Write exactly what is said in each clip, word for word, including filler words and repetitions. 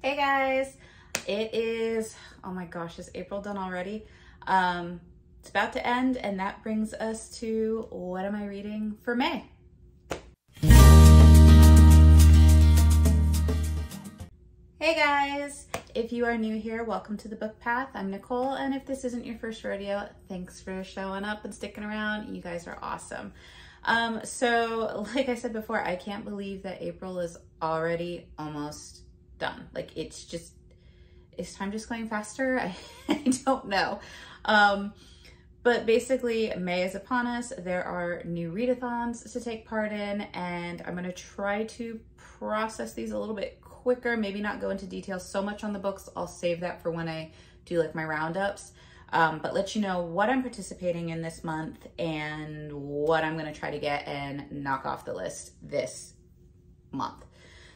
Hey guys, it is, oh my gosh, is April done already? Um, it's about to end, and that brings us to what am I reading for May? Hey guys, if you are new here, welcome to the Book Path. I'm Nicole, and if this isn't your first rodeo, thanks for showing up and sticking around. You guys are awesome. Um, so like I said before, I can't believe that April is already almost done. Like, it's just, is time just going faster? I, I don't know. Um, but basically, May is upon us. There are new readathons to take part in, and I'm going to try to process these a little bit quicker, maybe not go into detail so much on the books. I'll save that for when I do like my roundups, um, but let you know what I'm participating in this month and what I'm going to try to get and knock off the list this month.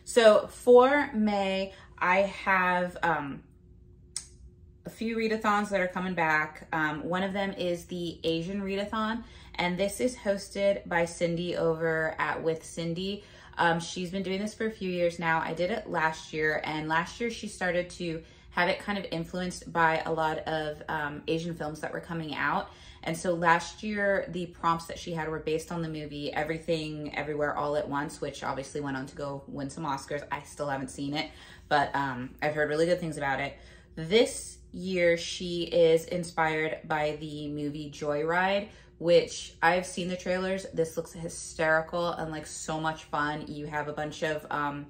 So for May, I have um, a few readathons that are coming back. Um, one of them is the Asian Readathon, and this is hosted by Cindy over at With Cindy. Um, she's been doing this for a few years now. I did it last year, and last year she started to have it kind of influenced by a lot of um, Asian films that were coming out. And so last year, the prompts that she had were based on the movie Everything, Everywhere, All at Once, which obviously went on to go win some Oscars. I still haven't seen it, but um, I've heard really good things about it. This year, she is inspired by the movie Joyride, which I've seen the trailers. This looks hysterical and like so much fun. You have a bunch of um,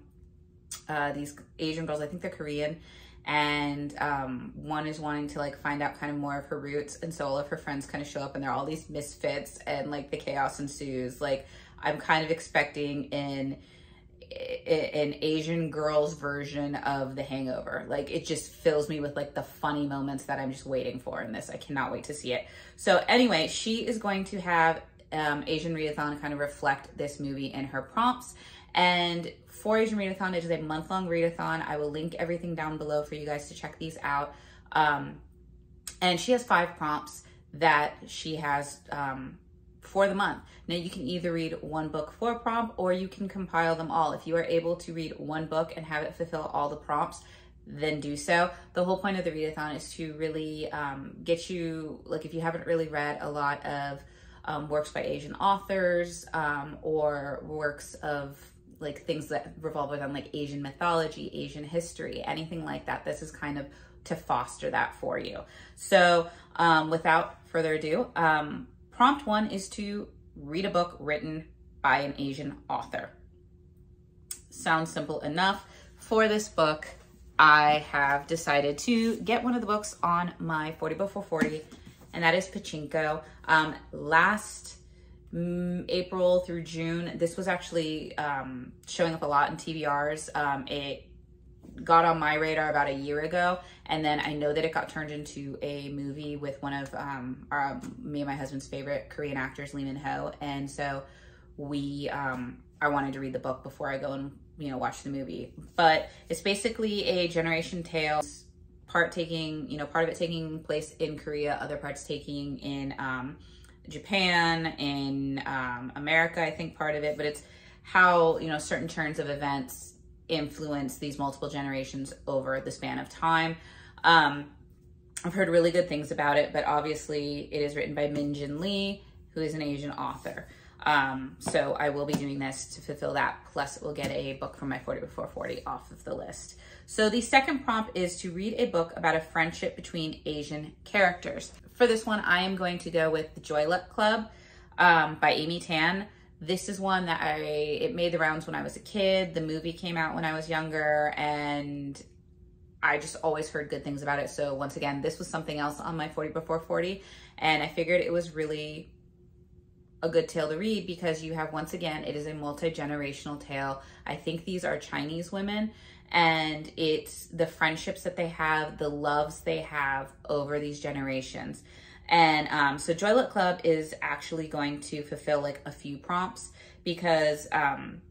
uh, these Asian girls, I think they're Korean, and um, one is wanting to like find out kind of more of her roots, and so all of her friends kind of show up and they're all these misfits, and like the chaos ensues. Like, I'm kind of expecting in an Asian girl's version of The Hangover. Like, it just fills me with like the funny moments that I'm just waiting for in this. I cannot wait to see it. So anyway, she is going to have um, Asian Readathon kind of reflect this movie in her prompts. And for Asian Readathon, it is a month-long readathon. I will link everything down below for you guys to check these out. Um, and she has five prompts that she has um, for the month. Now, you can either read one book for prompt, or you can compile them all. If you are able to read one book and have it fulfill all the prompts, then do so. The whole point of the readathon is to really um, get you, like, if you haven't really read a lot of um, works by Asian authors um, or works of like things that revolve around like Asian mythology, Asian history, anything like that. This is kind of to foster that for you. So um, without further ado, um, prompt one is to read a book written by an Asian author. Sounds simple enough. For this book, I have decided to get one of the books on my forty before forty, and that is Pachinko. Um, last April through June, this was actually um, showing up a lot in T B Rs. Um, it got on my radar about a year ago, and then I know that it got turned into a movie with one of um, our, me and my husband's favorite Korean actors, Lee Min-ho, and so we, um, I wanted to read the book before I go and, you know, watch the movie. But it's basically a generation tale, part taking, you know, part of it taking place in Korea, other parts taking in um, Japan, in um, America, I think part of it, but it's how, you know, certain turns of events influence these multiple generations over the span of time. Um, I've heard really good things about it, but obviously it is written by Min Jin Lee, who is an Asian author. Um, so I will be doing this to fulfill that. Plus it will get a book from my forty before forty off of the list. So the second prompt is to read a book about a friendship between Asian characters. For this one, I am going to go with The Joy Luck Club um, by Amy Tan. This is one that I, it made the rounds when I was a kid. The movie came out when I was younger, and I just always heard good things about it. So once again, this was something else on my forty before forty, and I figured it was really a good tale to read because you have, once again, it is a multi-generational tale. I think these are Chinese women, and it's the friendships that they have, the loves they have over these generations. And um, so Joy Luck Club is actually going to fulfill like a few prompts because um,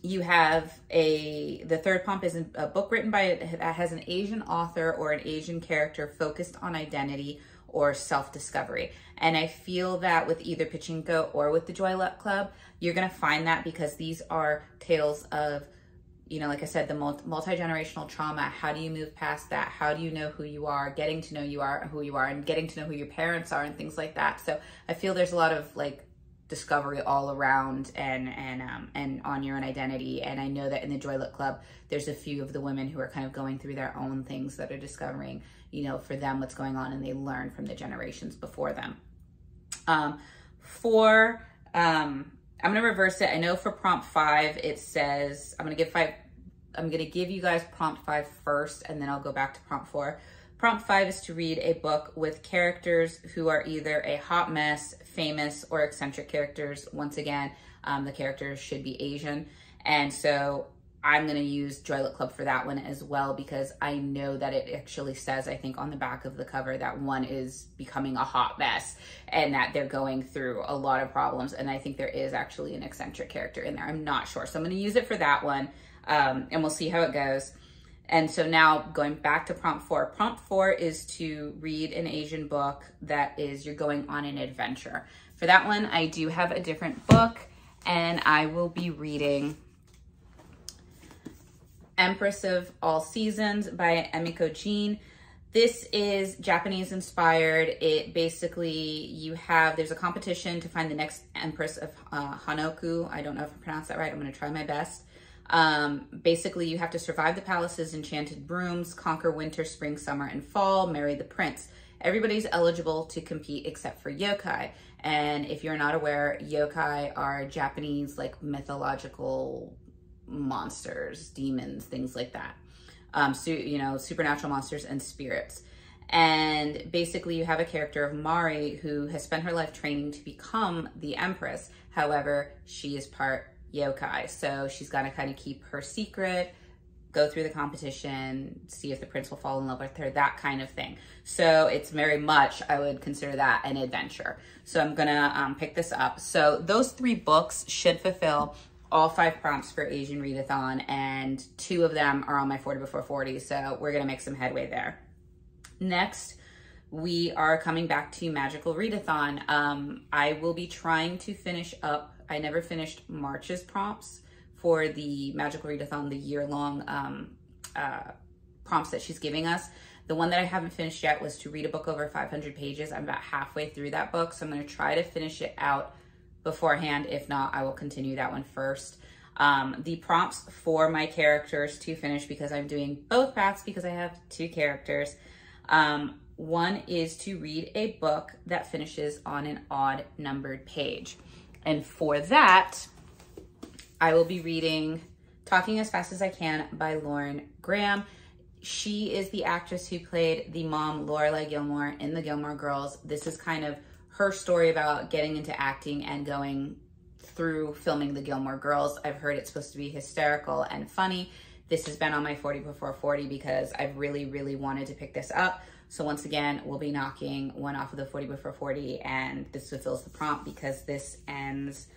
you have a, the third prompt is a book written by, that has an Asian author or an Asian character focused on identity or self-discovery. And I feel that with either Pachinko or with the Joy Luck Club, you're gonna find that because these are tales of you know, like I said, the multi-generational trauma, how do you move past that? How do you know who you are, getting to know you are, who you are, and getting to know who your parents are and things like that. So I feel there's a lot of like discovery all around and, and, um, and on your own identity. And I know that in the Joy Luck Club, there's a few of the women who are kind of going through their own things that are discovering, you know, for them what's going on, and they learn from the generations before them. Um, for, um, I'm going to reverse it. I know for prompt five, it says, I'm going to give five, I'm going to give you guys prompt five first, and then I'll go back to prompt four. Prompt five is to read a book with characters who are either a hot mess, famous, or eccentric characters. Once again, um, the characters should be Asian. And so I'm going to use Joy Luck Club for that one as well, because I know that it actually says, I think on the back of the cover, that one is becoming a hot mess and that they're going through a lot of problems. And I think there is actually an eccentric character in there. I'm not sure. So I'm going to use it for that one. Um, and we'll see how it goes. And so now going back to prompt four, prompt four is to read an Asian book that is, you're going on an adventure. For that one, I do have a different book, and I will be reading Empress of All Seasons by Emiko Jean. This is Japanese inspired. It basically, you have, there's a competition to find the next Empress of uh, Hanoku. I don't know if I pronounced that right. I'm going to try my best. Um, basically, you have to survive the palace's enchanted rooms, conquer winter, spring, summer, and fall, marry the prince. Everybody's eligible to compete except for yokai. And if you're not aware, yokai are Japanese, like, mythological monsters, demons, things like that. Um, so, you know, supernatural monsters and spirits. And basically you have a character of Mari who has spent her life training to become the Empress. However, she is part yokai. So she's got to kind of keep her secret, go through the competition, see if the prince will fall in love with her, that kind of thing. So it's very much, I would consider that an adventure. So I'm going to um, pick this up. So those three books should fulfill all five prompts for Asian Readathon, and two of them are on my forty before forty, so we're gonna make some headway there. Next, we are coming back to Magical Readathon. Um, I will be trying to finish up, I never finished March's prompts for the Magical Readathon, the year-long um, uh, prompts that she's giving us. The one that I haven't finished yet was to read a book over five hundred pages. I'm about halfway through that book, so I'm gonna try to finish it out beforehand. If not, I will continue that one first. Um, the prompts for my characters to finish, because I'm doing both paths because I have two characters. Um, one is to read a book that finishes on an odd numbered page. And for that, I will be reading Talking As Fast As I Can by Lauren Graham. She is the actress who played the mom Lorelei Gilmore in the Gilmore Girls. This is kind of her story about getting into acting and going through filming the Gilmore Girls. I've heard it's supposed to be hysterical and funny. This has been on my forty before forty because I've really, really wanted to pick this up. So once again, we'll be knocking one off of the forty before forty, and this fulfills the prompt because this ends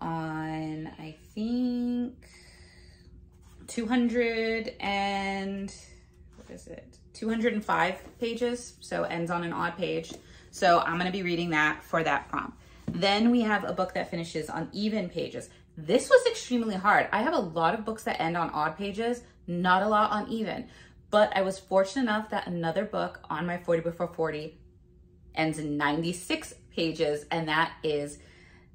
on, I think, two hundred and, what is it? two hundred five pages. So ends on an odd page. So I'm going to be reading that for that prompt. Then we have a book that finishes on even pages. This was extremely hard. I have a lot of books that end on odd pages, not a lot on even, but I was fortunate enough that another book on my forty before forty ends in ninety-six pages. And that is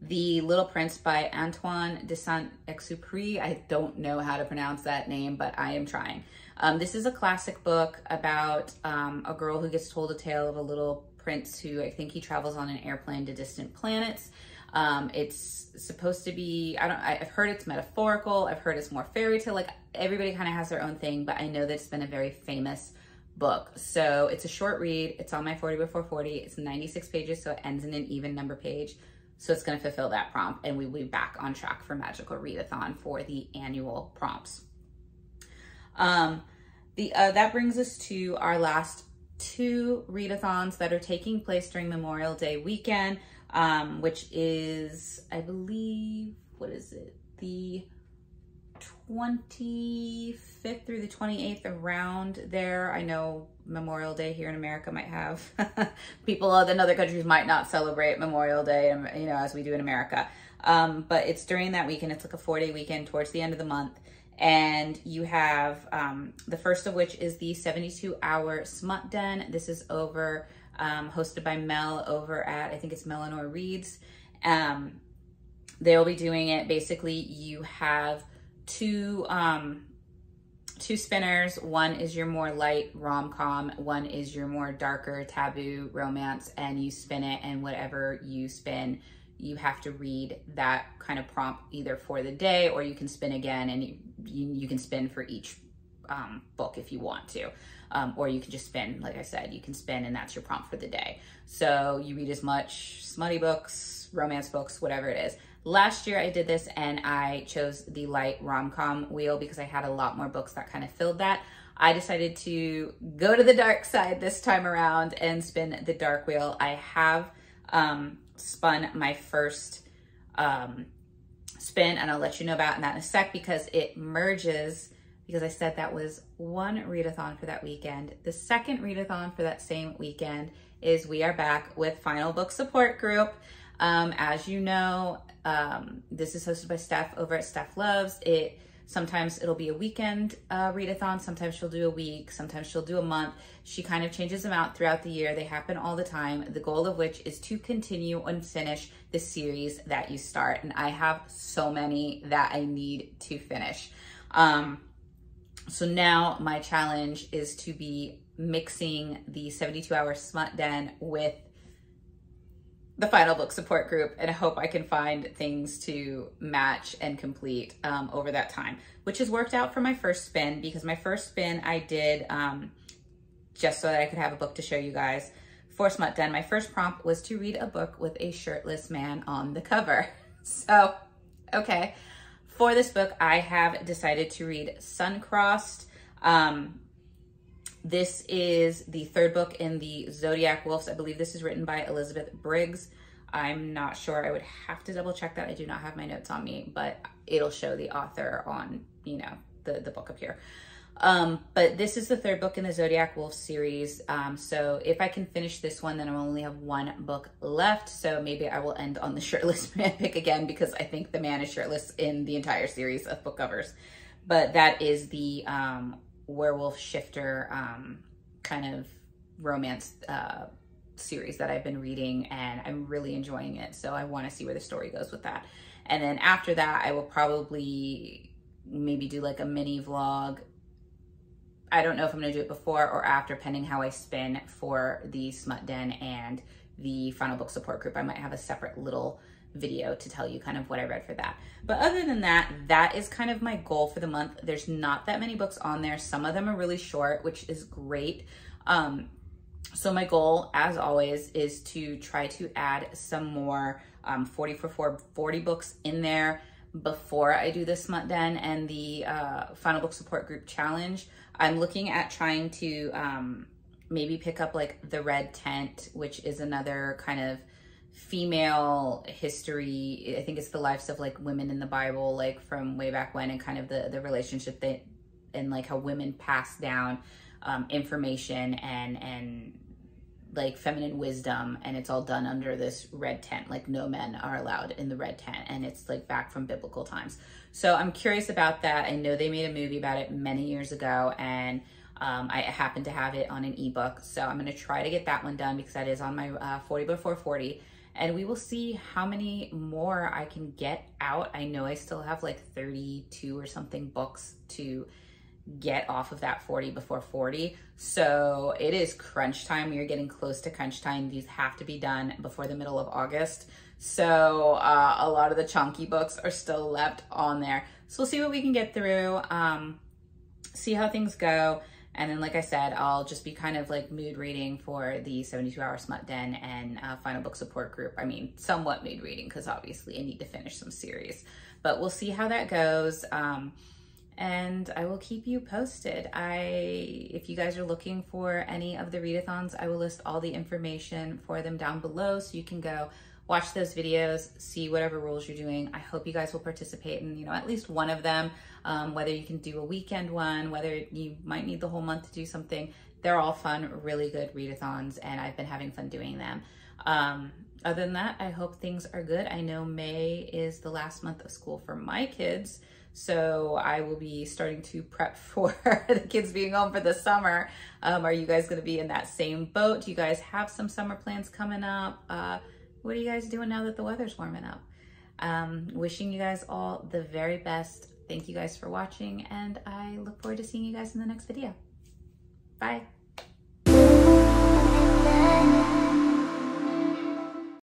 The Little Prince by Antoine de Saint-Exupéry. I don't know how to pronounce that name, but I am trying. Um, this is a classic book about um, a girl who gets told a tale of a little prince who, I think, he travels on an airplane to distant planets. Um, it's supposed to be, I don't, I've heard it's metaphorical. I've heard it's more fairy tale. Like, everybody kind of has their own thing, but I know that it's been a very famous book. So it's a short read. It's on my forty before forty. It's ninety-six pages. So it ends in an even number page. So it's going to fulfill that prompt, and we will be back on track for Magical Readathon for the annual prompts. Um, the, uh, that brings us to our last two readathons that are taking place during Memorial Day weekend, um, which is, I believe, what is it? The twenty-fifth through the twenty-eighth, around there. I know Memorial Day here in America might have people in other countries might not celebrate Memorial Day, you know, as we do in America. Um, but it's during that weekend. It's like a four day weekend towards the end of the month. And you have um, the first of which is the seventy-two hour Smut Den. This is over, um, hosted by Mel over at, I think it's Mel Lenore Reads. Um, they'll be doing it. Basically, you have two, um, two spinners. One is your more light rom-com. One is your more darker taboo romance, and you spin it, and whatever you spin, you have to read that kind of prompt either for the day, or you can spin again, and you, you, you can spin for each um, book if you want to. Um, or you can just spin, like I said, you can spin and that's your prompt for the day. So you read as much smutty books, romance books, whatever it is. Last year I did this and I chose the light rom-com wheel because I had a lot more books that kind of filled that. I decided to go to the dark side this time around and spin the dark wheel. I have um, spun my first um, spin, and I'll let you know about in that in a sec, because it merges, because I said that was one readathon for that weekend. The second readathon for that same weekend is we are back with Final Book Support Group. Um, as you know, um, this is hosted by Steph over at Steph Loves. It sometimes it'll be a weekend uh, readathon. Sometimes she'll do a week. Sometimes she'll do a month. She kind of changes them out throughout the year. They happen all the time. The goal of which is to continue and finish the series that you start. And I have so many that I need to finish. Um, so now my challenge is to be mixing the seventy-two hour Smut Den with the Final Book Support Group, and I hope I can find things to match and complete um, over that time, which has worked out for my first spin, because my first spin I did um, just so that I could have a book to show you guys for Smut Den. My first prompt was to read a book with a shirtless man on the cover. So, okay. For this book, I have decided to read Suncrossed. Um, This is the third book in the Zodiac Wolves. I believe this is written by Elizabeth Briggs. I'm not sure. I would have to double check that. I do not have my notes on me, but it'll show the author on, you know, the, the book up here. Um, but this is the third book in the Zodiac Wolves series. Um, so if I can finish this one, then I only have one book left. So maybe I will end on the shirtless man pick again, because I think the man is shirtless in the entire series of book covers. But that is the... Um, werewolf shifter um kind of romance uh series that I've been reading, and I'm really enjoying it, so I want to see where the story goes with that. And then after that, I will probably maybe do like a mini vlog. I don't know if I'm gonna do it before or after, pending how I spin for the Smut Den and the Final Book Support Group. I might have a separate little video to tell you kind of what I read for that. But other than that, that is kind of my goal for the month. There's not that many books on there. Some of them are really short, which is great. Um, so my goal, as always, is to try to add some more um, forty for forty books in there before I do the Smut Den and the uh, Final Book Support Group Challenge. I'm looking at trying to um, maybe pick up like The Red Tent, which is another kind of female history. I think it's the lives of like women in the Bible, like from way back when, and kind of the, the relationship that, and like how women pass down um, information and, and like feminine wisdom. And it's all done under this red tent, like no men are allowed in the red tent. And it's like back from biblical times. So I'm curious about that. I know they made a movie about it many years ago, and Um, I happen to have it on an ebook, so I'm gonna try to get that one done because that is on my uh, forty before forty, and we will see how many more I can get out. I know I still have like thirty-two or something books to get off of that forty before forty, so it is crunch time. We are getting close to crunch time. These have to be done before the middle of August, so uh, a lot of the chunky books are still left on there. So we'll see what we can get through, um, see how things go. And then, like I said, I'll just be kind of like mood reading for the seventy-two hour Smut Den and uh, Final Book Support Group. I mean, somewhat mood reading, because obviously I need to finish some series. But we'll see how that goes. Um, and I will keep you posted. I, if you guys are looking for any of the readathons, I will list all the information for them down below, so you can go watch those videos, see whatever rules you're doing. I hope you guys will participate in, you know, at least one of them, um, whether you can do a weekend one, whether you might need the whole month to do something. They're all fun, really good readathons, and I've been having fun doing them. Um, other than that, I hope things are good. I know May is the last month of school for my kids, So I will be starting to prep for the kids being home for the summer. Um, are you guys going to be in that same boat? Do you guys have some summer plans coming up? Uh, what are you guys doing now that the weather's warming up? Um, wishing you guys all the very best. Thank you guys for watching, and I look forward to seeing you guys in the next video. Bye.